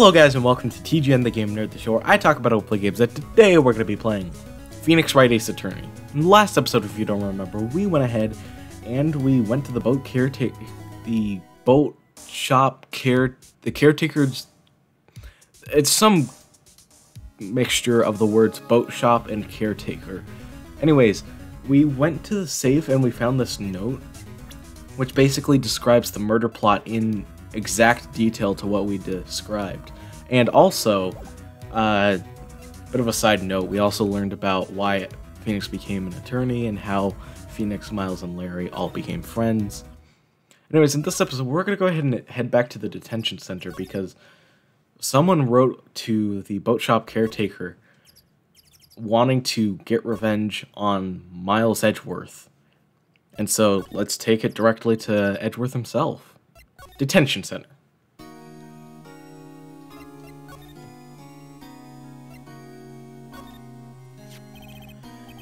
Hello guys and welcome to TGN The Game Nerd, the show where I talk about overplay games that today we're going to be playing Phoenix Wright: Ace Attorney. In the last episode, if you don't remember, we went ahead and we went to the boat caretaker, the boat shop the caretaker's, it's some mixture of the words boat shop and caretaker. Anyways, we went to the safe and we found this note, which basically describes the murder plot in exact detail to what we described. And also, bit of a side note, we also learned about why Phoenix became an attorney and how Phoenix, Miles, and Larry all became friends. Anyways, in this episode, we're going to go ahead and head back to the detention center because someone wrote to the boat shop caretaker wanting to get revenge on Miles Edgeworth. And so let's take it directly to Edgeworth himself. Detention center.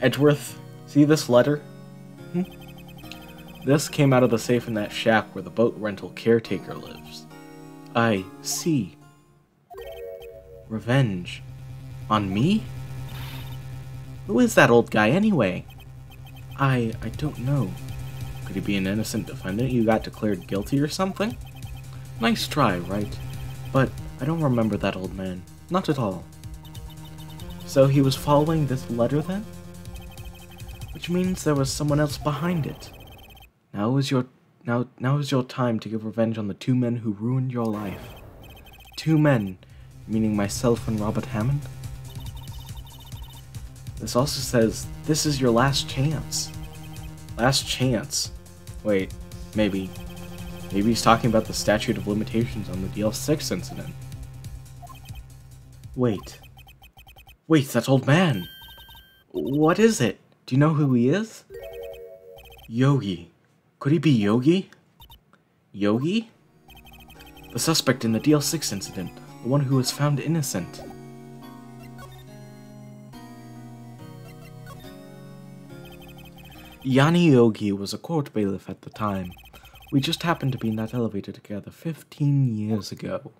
Edgeworth, see this letter? This came out of the safe in that shack where the boat rental caretaker lives. I see. Revenge. On me? Who is that old guy anyway? I don't know. Could he be an innocent defendant you got declared guilty or something? Nice try, right? But I don't remember that old man. Not at all. So he was following this letter then? Which means there was someone else behind it. Now is your time to give revenge on the two men who ruined your life. Two men, meaning myself and Robert Hammond? This also says, this is your last chance. Last chance. Wait, maybe. Maybe he's talking about the statute of limitations on the DL-6 incident. Wait. Wait, that old man! What is it? Do you know who he is? Yogi. Could he be Yogi? Yogi? The suspect in the DL-6 incident. The one who was found innocent. Yanni Yogi was a court bailiff at the time. We just happened to be in that elevator together 15 years ago.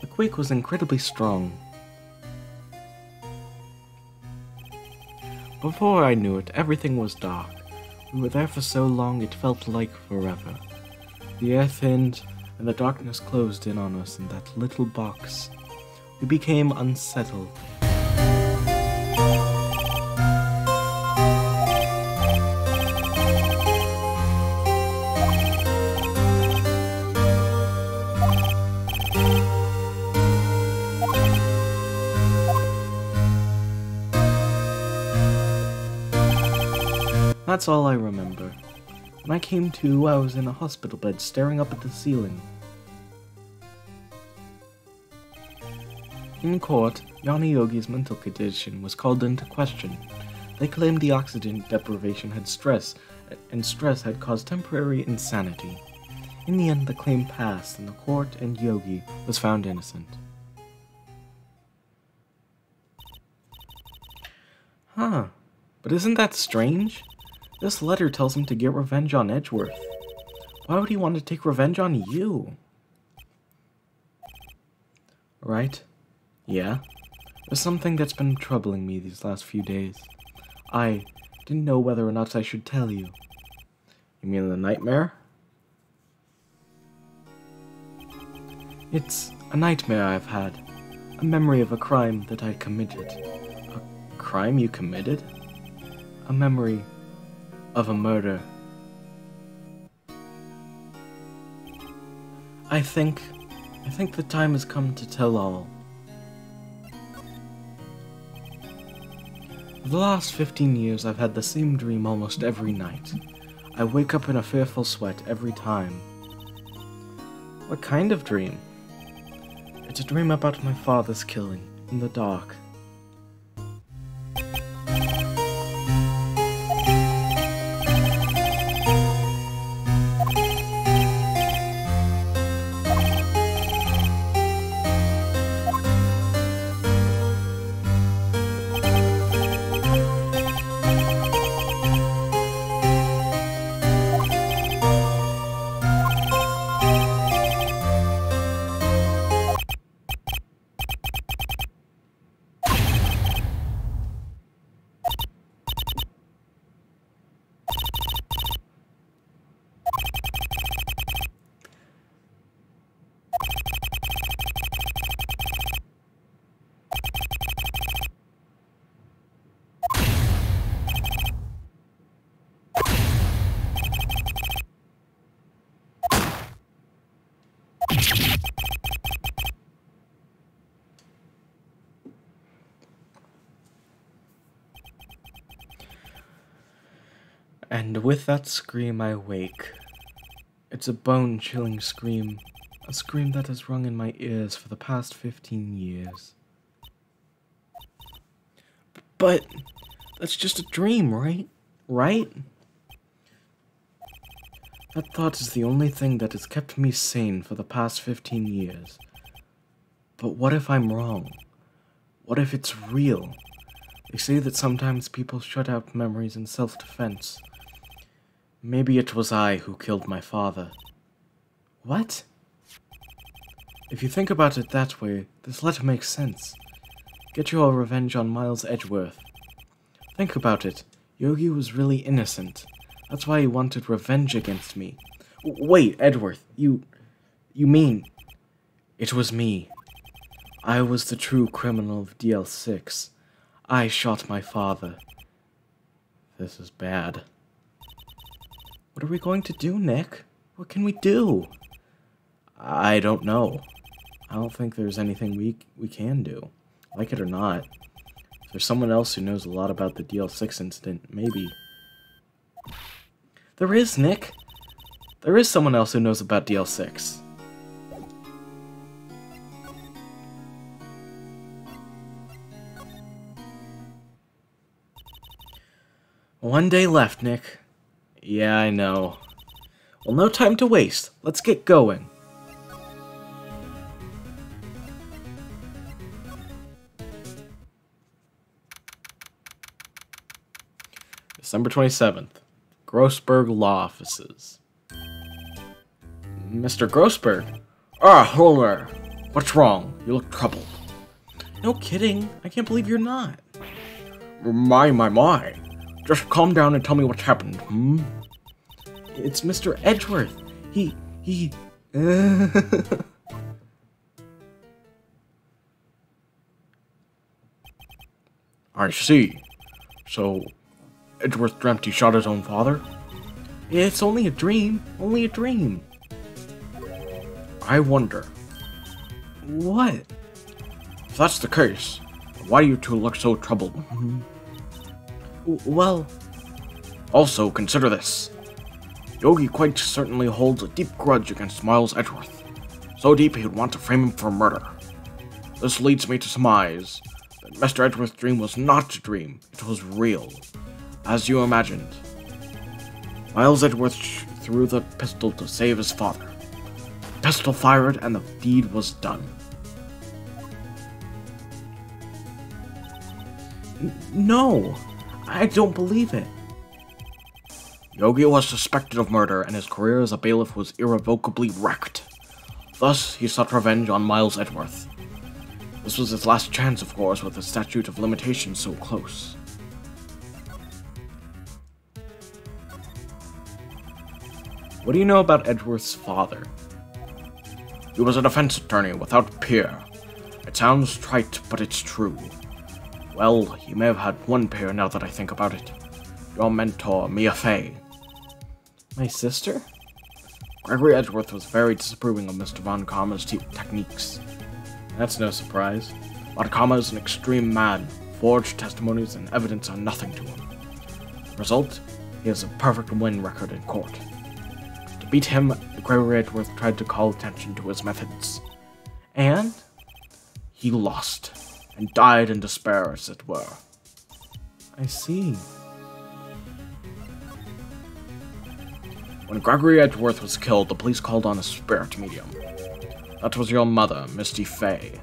The quake was incredibly strong. Before I knew it, everything was dark. We were there for so long it felt like forever. The earth thinned, and the darkness closed in on us in that little box. We became unsettled. That's all I remember. When I came to, I was in a hospital bed staring up at the ceiling. In court, Yanni Yogi's mental condition was called into question. They claimed the oxygen deprivation had stress, and stress had caused temporary insanity. In the end, the claim passed, and the court and Yogi was found innocent. Huh. But isn't that strange? This letter tells him to get revenge on Edgeworth. Why would he want to take revenge on you? Right? Yeah? There's something that's been troubling me these last few days. I didn't know whether or not I should tell you. You mean the nightmare? It's a nightmare I've had. A memory of a crime that I committed. A crime you committed? A memory of a murder. I think the time has come to tell all. For the last 15 years I've had the same dream almost every night. I wake up in a fearful sweat every time. What kind of dream? It's a dream about my father's killing, in the dark. And with that scream I wake. It's a bone-chilling scream, a scream that has rung in my ears for the past 15 years. But that's just a dream, right? Right? That thought is the only thing that has kept me sane for the past 15 years. But what if I'm wrong? What if it's real? They say that sometimes people shut out memories in self-defense. Maybe it was I who killed my father. What? If you think about it that way, this letter makes sense. Get your revenge on Miles Edgeworth. Think about it. Yogi was really innocent. That's why he wanted revenge against me. Wait, Edgeworth, you mean... It was me. I was the true criminal of DL-6. I shot my father. This is bad. What are we going to do, Nick? What can we do? I don't know. I don't think there's anything we can do. Like it or not. If there's someone else who knows a lot about the DL-6 incident, maybe... There is, Nick! There is someone else who knows about DL-6. One day left, Nick. Yeah, I know. Well, no time to waste. Let's get going. December 27th. Grossberg Law Offices. Mr. Grossberg? Ah, Homer! What's wrong? You look troubled. No kidding. I can't believe you're not. My. Just calm down and tell me what's happened, hmm? It's Mr. Edgeworth. He... I see. So... Edgeworth dreamt he shot his own father? It's only a dream. Only a dream. I wonder. What? If that's the case, why do you two look so troubled? Well... Also, consider this. Yogi quite certainly holds a deep grudge against Miles Edgeworth. So deep he'd want to frame him for murder. This leads me to surmise that Mr. Edgeworth's dream was not a dream, it was real. As you imagined. Miles Edgeworth threw the pistol to save his father. The pistol fired and the deed was done. No! I don't believe it. Yogi was suspected of murder and his career as a bailiff was irrevocably wrecked. Thus, he sought revenge on Miles Edgeworth. This was his last chance, of course, with the statute of limitations so close. What do you know about Edgeworth's father? He was a defense attorney without peer. It sounds trite, but it's true. Well, he may have had one peer now that I think about it. Your mentor, Mia Fey. My sister? Gregory Edgeworth was very disapproving of Mr. Von Karma's techniques. That's no surprise. Von Karma is an extreme man. Forged testimonies and evidence are nothing to him. The result? He has a perfect win record in court. To beat him, Gregory Edgeworth tried to call attention to his methods. And? He lost. And died in despair, as it were. I see. When Gregory Edgeworth was killed, the police called on a spirit medium. That was your mother, Misty Faye.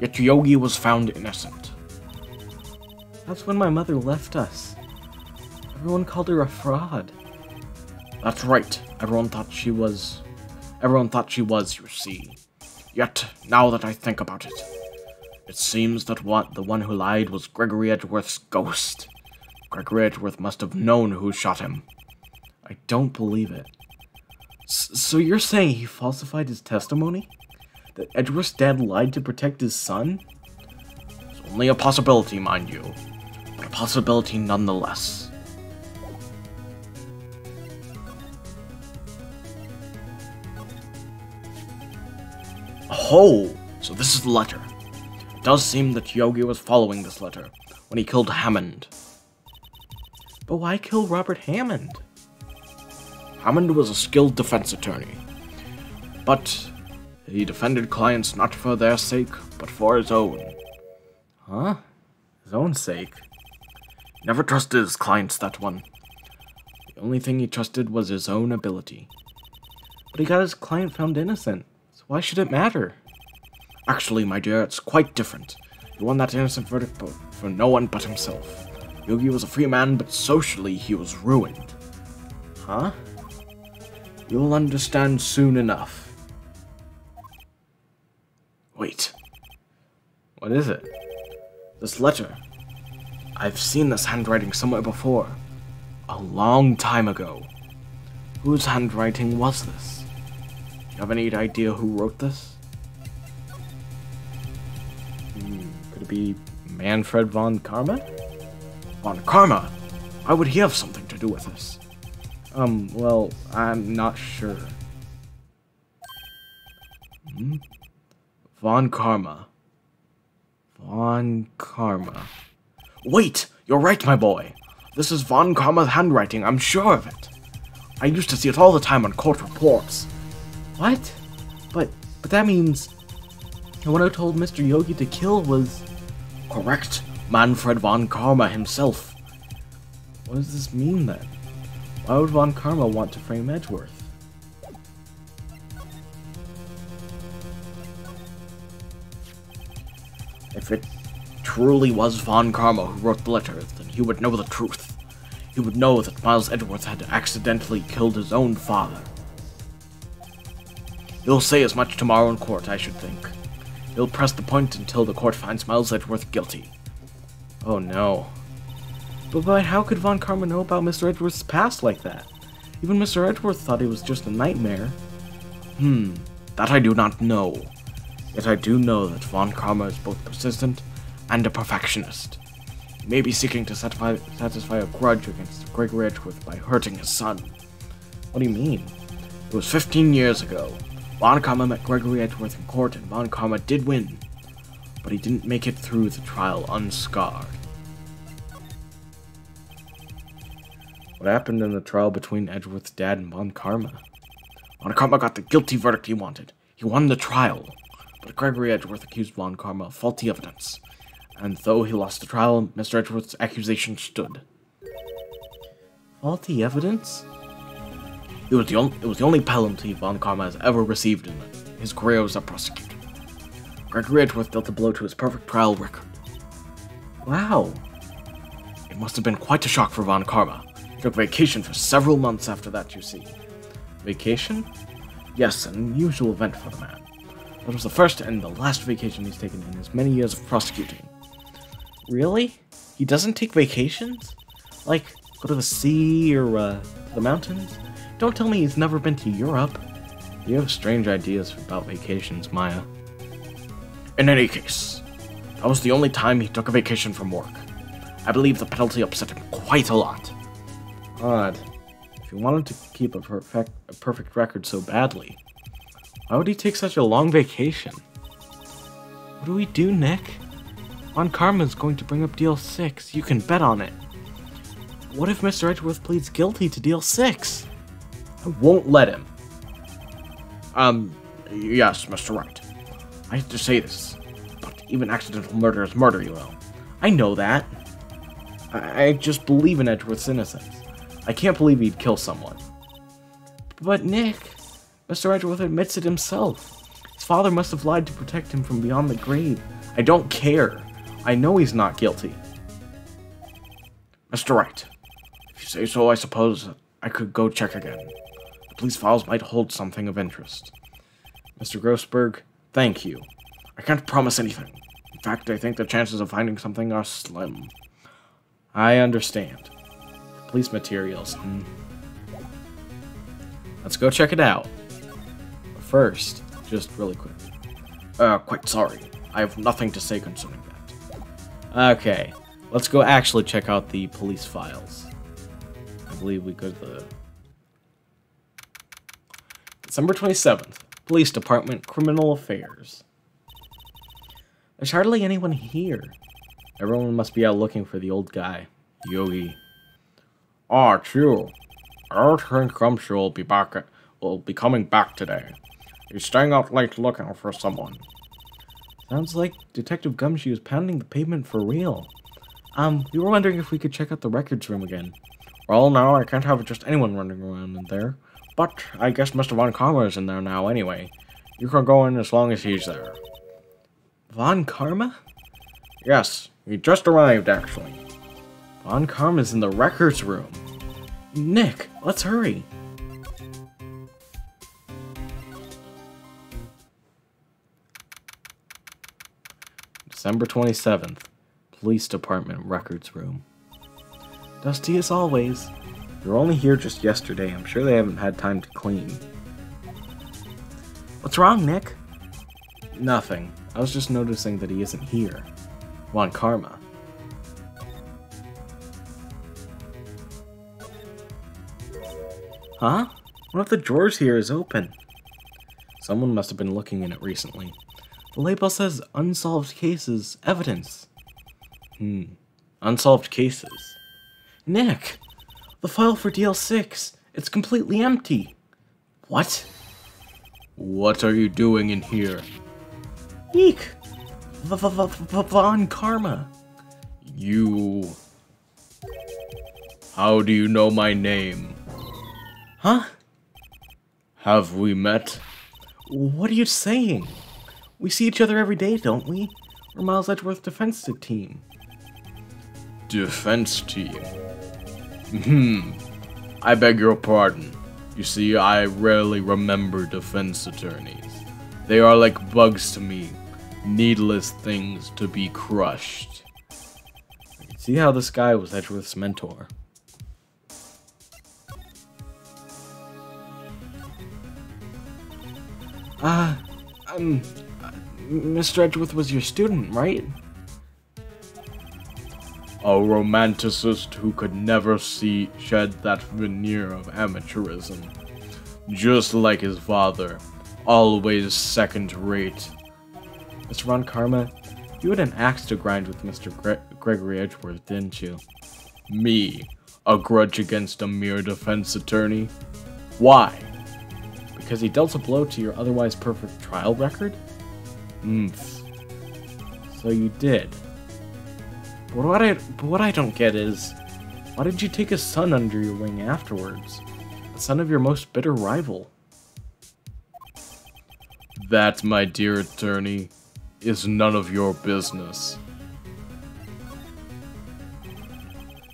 Yet Yogi was found innocent. That's when my mother left us. Everyone called her a fraud. That's right. Everyone thought she was, you see. Yet, now that I think about it, it seems that the one who lied was Gregory Edgeworth's ghost. Gregory Edgeworth must have known who shot him. I don't believe it. So you're saying he falsified his testimony? that Edgeworth's dad lied to protect his son? It's only a possibility, mind you, but a possibility nonetheless. Oh, so this is the letter. It does seem that Yogi was following this letter when he killed Hammond. But why kill Robert Hammond? Hammond was a skilled defense attorney, but he defended clients not for their sake, but for his own. Huh? His own sake? He never trusted his clients, that one. The only thing he trusted was his own ability. But he got his client found innocent, so why should it matter? Actually, my dear, it's quite different. He won that innocent verdict for no one but himself. Yogi was a free man, but socially he was ruined. Huh? You'll understand soon enough. Wait. What is it? This letter. I've seen this handwriting somewhere before. A long time ago. Whose handwriting was this? Do you have any idea who wrote this? Could it be Manfred von Karma? Von Karma? Why would he have something to do with this? Well, I'm not sure. Von Karma. Von Karma. Wait! You're right, my boy! This is Von Karma's handwriting, I'm sure of it! I used to see it all the time on court reports. What? But that means... the one who told Mr. Yogi to kill was... Correct. Manfred von Karma himself. What does this mean, then? Why would Von Karma want to frame Edgeworth? If it truly was Von Karma who wrote the letter, then he would know the truth. He would know that Miles Edgeworth had accidentally killed his own father. He'll say as much tomorrow in court, I should think. He'll press the point until the court finds Miles Edgeworth guilty. Oh no. But how could Von Karma know about Mr. Edgeworth's past like that? Even Mr. Edgeworth thought it was just a nightmare. That I do not know. Yet I do know that Von Karma is both persistent and a perfectionist. He may be seeking to satisfy a grudge against Gregory Edgeworth by hurting his son. What do you mean? It was 15 years ago. Von Karma met Gregory Edgeworth in court, and Von Karma did win. But he didn't make it through the trial unscarred. What happened in the trial between Edgeworth's dad and Von Karma? Von Karma got the guilty verdict he wanted. He won the trial. But Gregory Edgeworth accused Von Karma of faulty evidence. And though he lost the trial, Mr. Edgeworth's accusation stood. Faulty evidence? It was the only penalty Von Karma has ever received in his career as a prosecutor. Gregory Edgeworth dealt a blow to his perfect trial record. Wow. It must have been quite a shock for Von Karma. He took vacation for several months after that, you see. Vacation? Yes, an unusual event for the man. That was the first and the last vacation he's taken in his many years of prosecuting. Really? He doesn't take vacations? Like, go to the sea or the mountains? Don't tell me he's never been to Europe. You have strange ideas about vacations, Maya. In any case, that was the only time he took a vacation from work. I believe the penalty upset him quite a lot. Odd. If he wanted to keep a perfect record so badly, why would he take such a long vacation? What do we do, Nick? Von Karma's going to bring up DL-6, you can bet on it. What if Mr. Edgeworth pleads guilty to DL-6? I won't let him. Yes, Mr. Wright. I hate to say this, but even accidental murder is murder, you know. I know that. I just believe in Edgeworth's innocence. I can't believe he'd kill someone. But Nick, Mr. Edgeworth admits it himself. His father must have lied to protect him from beyond the grave. I don't care. I know he's not guilty. Mr. Wright, if you say so, I suppose I could go check again. The police files might hold something of interest. Mr. Grossberg, thank you. I can't promise anything. In fact, I think the chances of finding something are slim. I understand. Police materials. Let's go check it out. First, just really quick. Quite sorry. I have nothing to say concerning that. Okay, let's go actually check out the police files. I believe we go to the... December 27th, Police Department, Criminal Affairs. There's hardly anyone here. Everyone must be out looking for the old guy, Yogi. Ah, true. Our turn Gumshoe will be coming back today. He's staying out late looking for someone. Sounds like Detective Gumshoe is pounding the pavement for real. We were wondering if we could check out the records room again. Well, no, I can't have just anyone running around in there. But I guess Mr. Von Karma is in there now anyway. You can go in as long as he's there. Von Karma? Yes, he just arrived actually. Von Karma's in the records room. Nick, let's hurry. December 27th, Police Department Records Room. Dusty as always. They were only here just yesterday. I'm sure they haven't had time to clean. What's wrong, Nick? Nothing. I was just noticing that he isn't here. Von Karma. Huh? One of the drawers here is open. Someone must have been looking in it recently. The label says unsolved cases evidence. Unsolved cases. Nick! The file for DL-6! It's completely empty! What? What are you doing in here? Eek! Von Karma! You... How do you know my name? Huh? Have we met? What are you saying? We see each other every day, don't we? We're Miles Edgeworth defensive team. Defense team? I beg your pardon. You see, I rarely remember defense attorneys. They are like bugs to me. Needless things to be crushed. See how this guy was Edgeworth's mentor. Mr. Edgeworth was your student, right? A romanticist who could never shed that veneer of amateurism. Just like his father, always second-rate. Mr. Von Karma, you had an axe to grind with Mr. Gregory Edgeworth, didn't you? Me? A grudge against a mere defense attorney? Why? Because he dealt a blow to your otherwise perfect trial record? So you did. But what I don't get is, why did you take his son under your wing afterwards? The son of your most bitter rival. That, my dear attorney, is none of your business.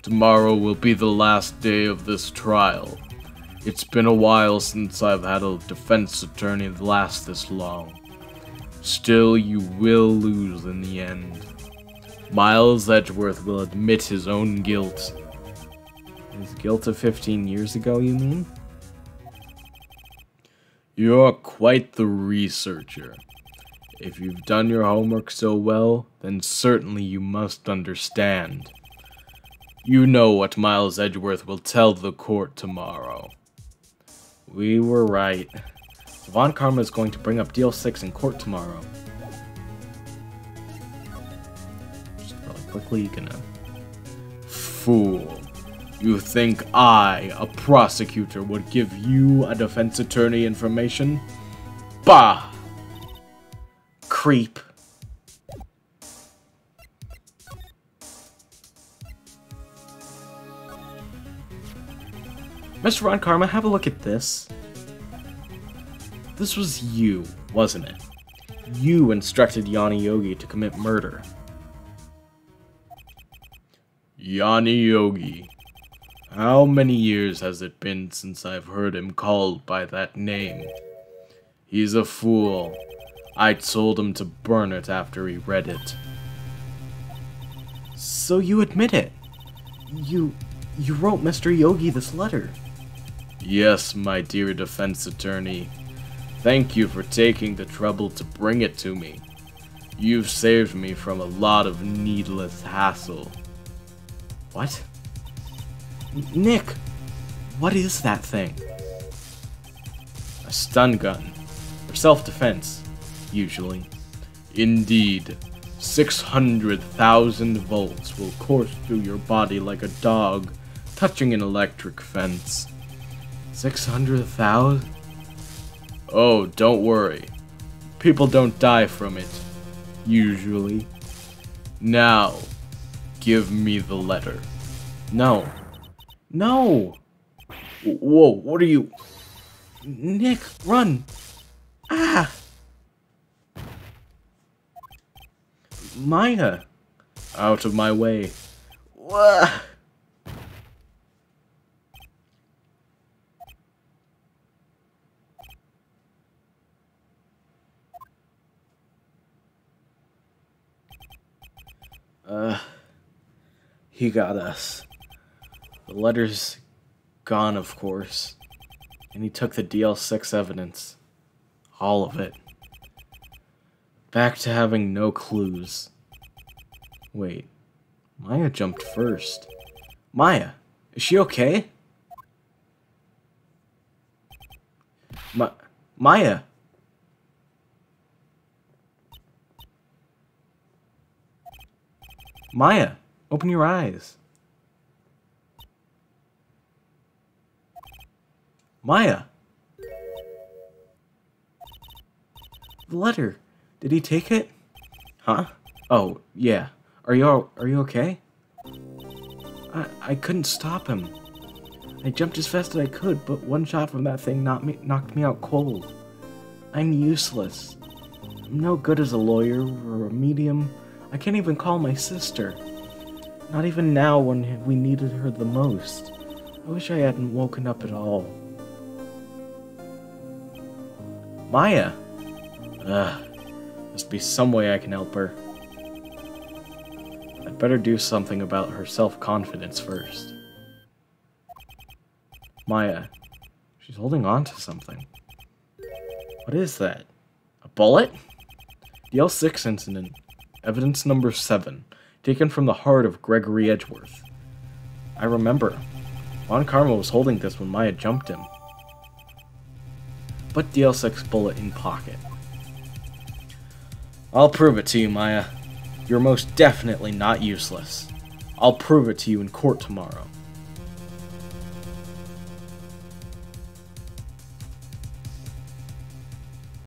Tomorrow will be the last day of this trial. It's been a while since I've had a defense attorney last this long. Still, you will lose in the end. Miles Edgeworth will admit his own guilt. His guilt of 15 years ago, you mean? You're quite the researcher. If you've done your homework so well, then certainly you must understand. You know what Miles Edgeworth will tell the court tomorrow. We were right. Von Karma is going to bring up DL-6 in court tomorrow. Just really quickly, gonna... Fool. You think I, a prosecutor, would give you a defense attorney information? Bah! Creep. Mr. Von Karma, have a look at this. This was you, wasn't it? You instructed Yanni Yogi to commit murder. Yanni Yogi. How many years has it been since I've heard him called by that name? He's a fool. I told him to burn it after he read it. So you admit it. You wrote Mr. Yogi this letter. Yes, my dear defense attorney. Thank you for taking the trouble to bring it to me. You've saved me from a lot of needless hassle. What? Nick, what is that thing? A stun gun. For self-defense, usually. Indeed, 600,000 volts will course through your body like a dog touching an electric fence. 600,000? Oh, don't worry. People don't die from it. Usually. Now, give me the letter. No. No! Whoa, what are you... Nick, run! Ah! Maya! Out of my way. Wah! He got us. The letter's gone, of course. And he took the DL-6 evidence. All of it. Back to having no clues. Wait. Maya jumped first. Maya, is she okay? Maya! Maya, open your eyes. Maya! The letter! Did he take it? Huh? Oh, yeah. Are you okay? I couldn't stop him. I jumped as fast as I could, but one shot from that thing knocked me out cold. I'm useless. I'm no good as a lawyer or a medium. I can't even call my sister. Not even now when we needed her the most. I wish I hadn't woken up at all. Maya! Ugh. Must be some way I can help her. I'd better do something about her self-confidence first. Maya. She's holding on to something. What is that? A bullet? DL-6 Incident. Evidence number 7. Taken from the heart of Gregory Edgeworth. I remember. Von Karma was holding this when Maya jumped him. Put DL-6 bullet in pocket. I'll prove it to you, Maya. You're most definitely not useless. I'll prove it to you in court tomorrow.